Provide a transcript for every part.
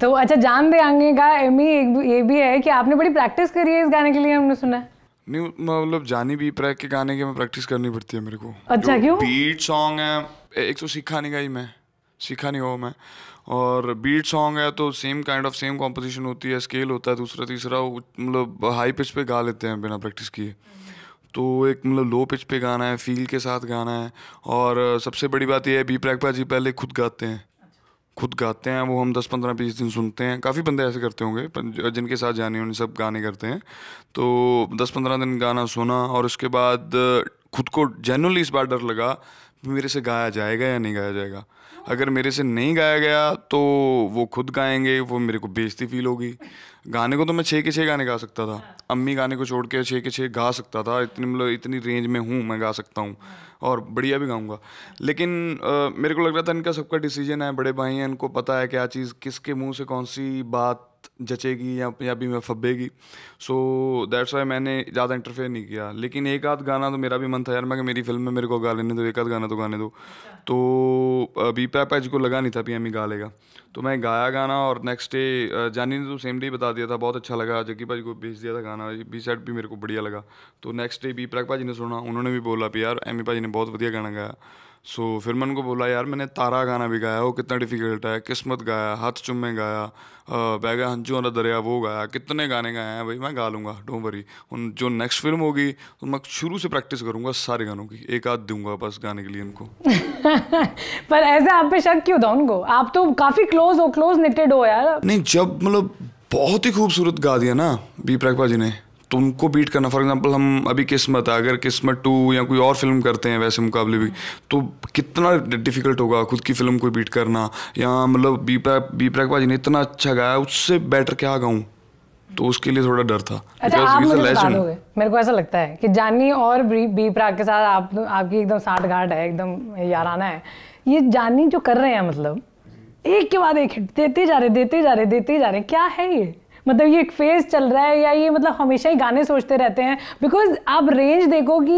तो अच्छा, जान दे आगे का एमी ये भी है कि आपने बड़ी प्रैक्टिस करी है इस गाने के लिए, हमने सुना है। नहीं मतलब जानी बी प्रैक के गाने के में प्रैक्टिस करनी पड़ती है मेरे को। अच्छा, क्यों? बीट सॉन्ग है, एक तो सीखा नहीं गई मैं, सीखा नहीं हो मैं, और बीट सॉन्ग है तो same kind of same composition होती है, स्केल होता है दूसरा तीसरा, मतलब हाई पिच पे गा लेते हैं बिना प्रैक्टिस किए। तो एक मतलब लो पिच पे गाना है, फील के साथ गाना है, और सबसे बड़ी बात यह है बी प्राक जी पहले खुद गाते हैं वो हम 10-15-20 दिन सुनते हैं। काफ़ी बंदे ऐसे करते होंगे जिनके साथ जानी उन्हें सब गाने करते हैं, तो 10-15 दिन गाना सुना और उसके बाद खुद को जेन्युइनली इस बार डर लगा मेरे से गाया जाएगा या नहीं गाया जाएगा। अगर मेरे से नहीं गाया गया तो वो खुद गाएंगे, वो मेरे को बेइज्जती फील होगी। गाने को तो मैं 6 के 6 गाने गा सकता था, अम्मी गाने को छोड़ के 6 के 6 गा सकता था, इतनी मतलब इतनी रेंज में हूँ मैं, गा सकता हूँ और बढ़िया भी गाऊंगा। लेकिन मेरे को लग रहा था इनका सबका डिसीजन है, बड़े भाई हैं, इनको पता है क्या चीज़ किसके मुँह से कौन सी बात जचेगी या पंजाबी में फब्बेगी। सो दैट्स वाई मैंने ज़्यादा इंटरफेयर नहीं किया। लेकिन एक आध गाना तो मेरा भी मन था यार, मैं कि मेरी फिल्म में मेरे को गा लेने दो, एक आध गाना तो गाने दो। तो बी प्राक जी को लगा नहीं था पीएम ही गा लेगा, तो मैं गाया गाना और नेक्स्ट डे जानी ने तो सेम डे बता दिया था, बहुत अच्छा लगा। जग्गी भाजी को भेज दिया था गाना, बी साइड भी मेरे को बढ़िया लगा। तो next day B Praak ji ने सुना, उन्होंने भी बोला कि यार एमी भाजी ने बहुत बढ़िया गाना गाया। सो फिर मैंने उनको बोला यार मैंने तारा गाना भी गाया, वो कितना डिफ़िकल्ट है, किस्मत गाया, हाथ चुम्मे गाया, बैगा हंजू वाला दरिया वो गाया, कितने गाने गाए हैं भाई, मैं गा लूँगा डोंट वरी। उन जो नेक्स्ट फिल्म होगी तो मैं शुरू से प्रैक्टिस करूँगा सारे गानों की, एक आध दूंगा बस गाने के लिए उनको। पर ऐसे आप पे शक क्यों था उनको? आप तो काफ़ी क्लोज निटेड हो यार। नहीं, जब मतलब बहुत ही खूबसूरत गा दिया ना बी प्राक जी ने, तुमको बीट करना। फॉर एग्जांपल हम अभी किस्मत है, अगर किस्मत 2 या कोई और फिल्म करते हैं वैसे मुकाबले भी, तो कितना डिफिकल्ट होगा खुद की फिल्म को बीट करना। या मतलब बी प्राक जी ने इतना अच्छा गाया, उससे बेटर क्या गाऊं, तो उसके लिए थोड़ा डर था। अच्छा, आप मेरे को ऐसा लगता है कि जानी और बी प्राक के साथ आपकी एकदम साठ-गांठ है, एकदम याराना है। ये जानी जो कर रहे हैं मतलब एक के बाद एक हिट देते जा रहे, क्या है ये? मतलब ये एक फेज चल रहा है या ये मतलब हमेशा ही गाने सोचते रहते हैं? बिकॉज आप रेंज देखो कि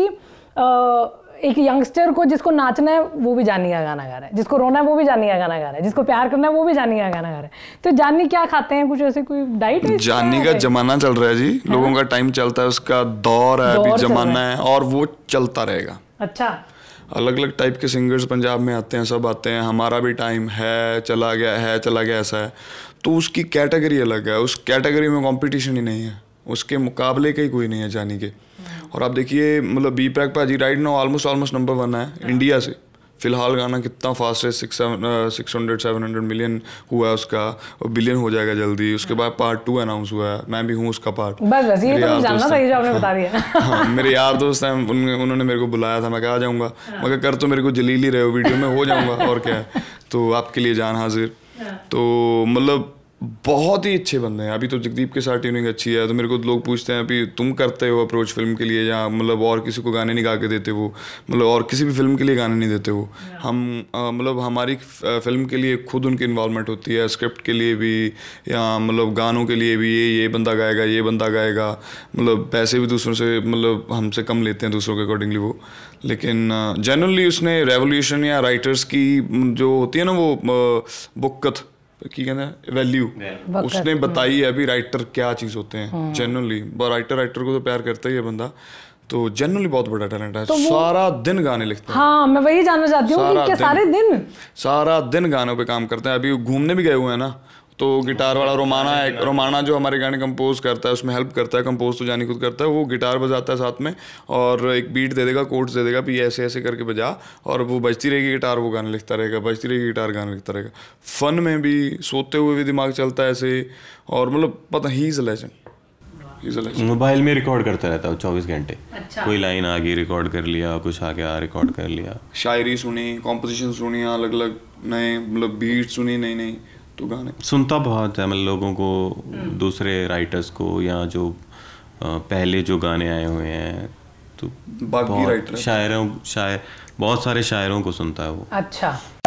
एक यंगस्टर को जिसको नाचना है वो भी जानी का गाना गा रहा है, जिसको रोना है वो भी जानी का गाना गा रहा है, जिसको प्यार करना है वो भी जानी का गाना गा रहा है। तो जानी क्या खाते हैं, कुछ ऐसे कोई डाइट है? जानी का जमाना चल रहा है जी, है? लोगों का टाइम चलता है, उसका दौर है, अभी जमाना है और वो चलता रहेगा। अच्छा, अलग अलग टाइप के सिंगर्स पंजाब में आते हैं, सब आते हैं। हमारा भी टाइम है, चला गया है, चला गया ऐसा है। तो उसकी कैटेगरी अलग है, उस कैटेगरी में कंपटीशन ही नहीं है, उसके मुकाबले का ही कोई नहीं है जानी के। और आप देखिए मतलब B Praak ji right now almost number 1 है इंडिया से फिलहाल। गाना कितना फास्ट है, 600-700 मिलियन हुआ है उसका, और बिलियन हो जाएगा जल्दी। उसके बाद पार्ट 2 अनाउंस हुआ है, मैं भी हूँ उसका पार्ट। बस ये तो जानना था, ये जो आपने बता दिया। हाँ, मेरे यार दोस्त हैं, उन्होंने मेरे को बुलाया था, मैं कहा आ जाऊँगा, मगर कर तो मेरे को जलील ही रहे हो वीडियो में, हो जाऊँगा और क्या है। तो आपके लिए जान हाजिर। तो मतलब बहुत ही अच्छे बंदे हैं। अभी तो जगदीप के साथ ट्यूनिंग अच्छी है, तो मेरे को लोग पूछते हैं अभी तुम करते हो अप्रोच फिल्म के लिए, या मतलब और किसी को गाने नहीं गा के देते हो, मतलब और किसी भी फिल्म के लिए गाने नहीं देते हो। हम मतलब हमारी फिल्म के लिए खुद उनकी इन्वॉल्वमेंट होती है, स्क्रिप्ट के लिए भी या मतलब गानों के लिए भी। ये बंदा गाएगा, ये बंदा गाएगा, मतलब पैसे भी दूसरों से मतलब हमसे कम लेते हैं दूसरों के अकॉर्डिंगली वो। लेकिन जनरली उसने रेवोल्यूशन या राइटर्स की जो होती है ना वो बुक्कत की कहते हैं वैल्यू, उसने बताई है अभी राइटर क्या चीज़ होते हैं जनरली। राइटर को तो प्यार करता ही है बंदा, तो जनरली बहुत बड़ा टैलेंट है। तो सारा दिन गाने लिखते हैं। हाँ, मैं वही जानना चाहती हूँ कि सारा दिन गानों पे काम करते हैं। अभी घूमने भी गए हुए हैं ना, तो गिटार वाला रोमाना जो हमारे गाने कंपोज करता है, उसमें हेल्प करता है। कंपोज तो जानी खुद करता है, वो गिटार बजाता है साथ में और एक बीट दे देगा, कोट्स दे देगा, फिर ऐसे ऐसे करके बजा, और वो बजती रहेगी गिटार, वो गाने लिखता रहेगा, बजती रहेगी गिटार, गाने लिखता रहेगा। फन में भी, सोते हुए भी दिमाग चलता है ऐसे, और मतलब पता ही इज़ अ लेजेंड। मोबाइल में रिकॉर्ड करता रहता है 24 घंटे। कोई लाइन आ गई रिकॉर्ड कर लिया, कुछ आ गया रिकॉर्ड कर लिया। शायरी सुनी, कॉम्पोजिशन सुनी, अलग अलग नए मतलब बीट सुनी नई। तो गाने सुनता बहुत है, मतलब लोगों को, दूसरे राइटर्स को, या जो पहले जो गाने आए हुए हैं, तो बाकी राइटर शायरों बहुत सारे शायरों को सुनता है वो। अच्छा,